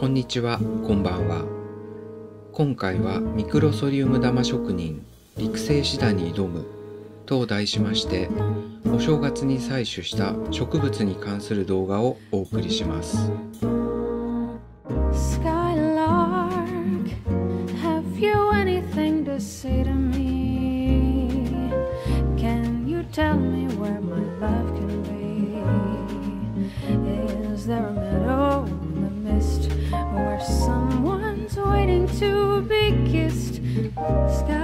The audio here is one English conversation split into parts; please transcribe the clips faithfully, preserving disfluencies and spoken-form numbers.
こんにちは、こんばんは。今回はミクロソリウム玉職人陸生シダに挑むと題しまして、お正月に採取した植物に関する動画をお送りします。Thank you.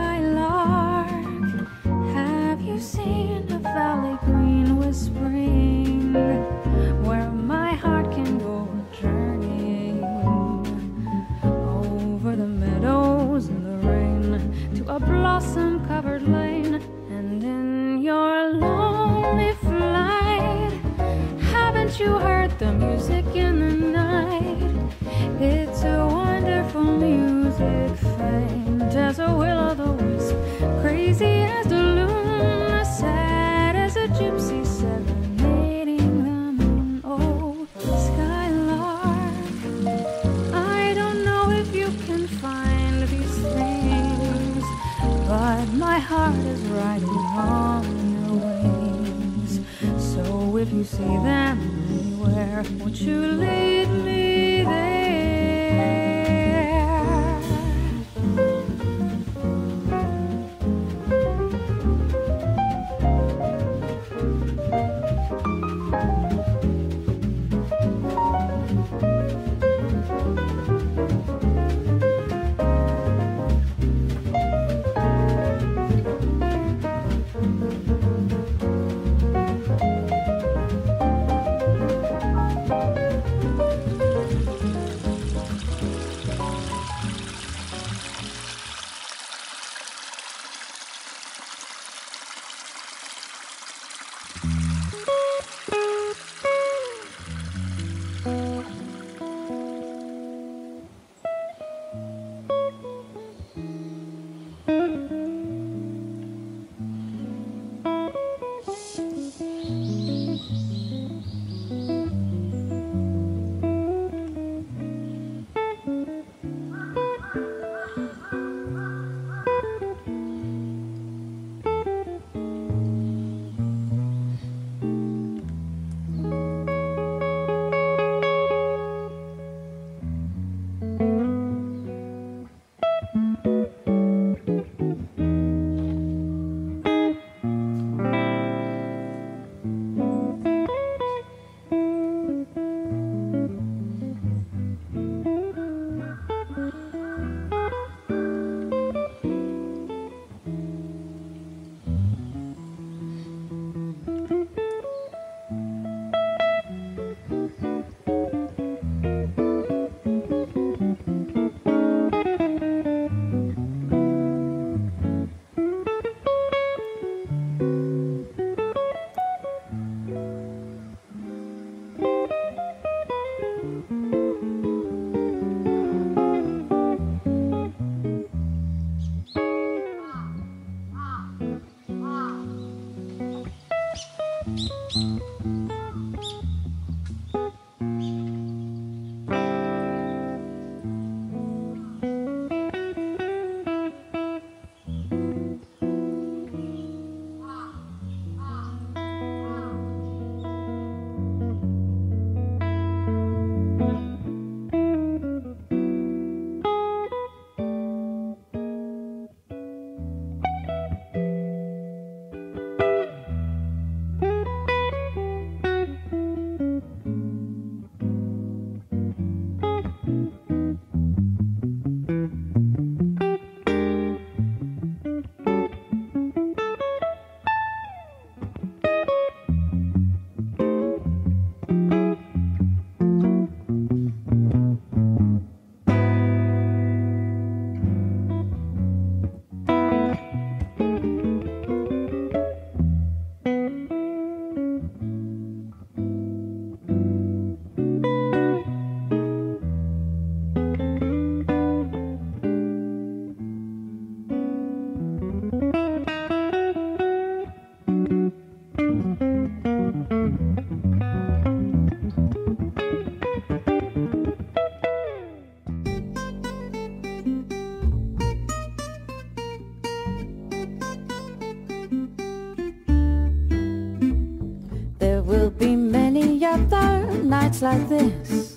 nights like this,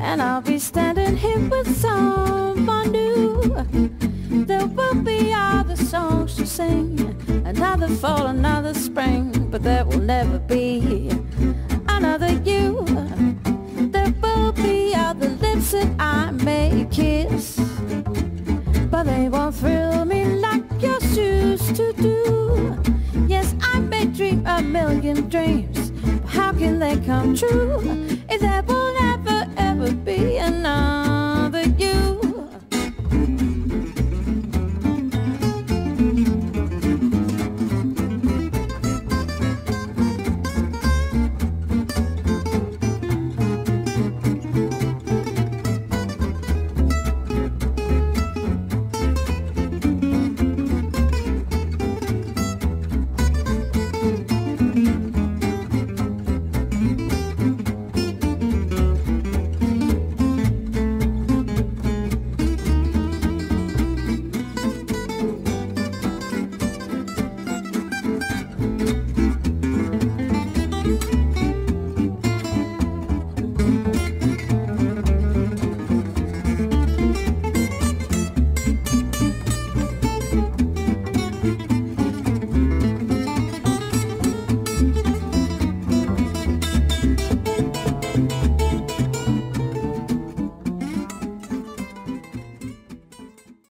and I'll be standing here with someone new. There will be other songs to sing, another fall, another spring, but there will never be another you. There will be other lips that I may kiss, but they won't thrill me like yours used to do. Yes, I may dream a million dreams, but how can they come true if there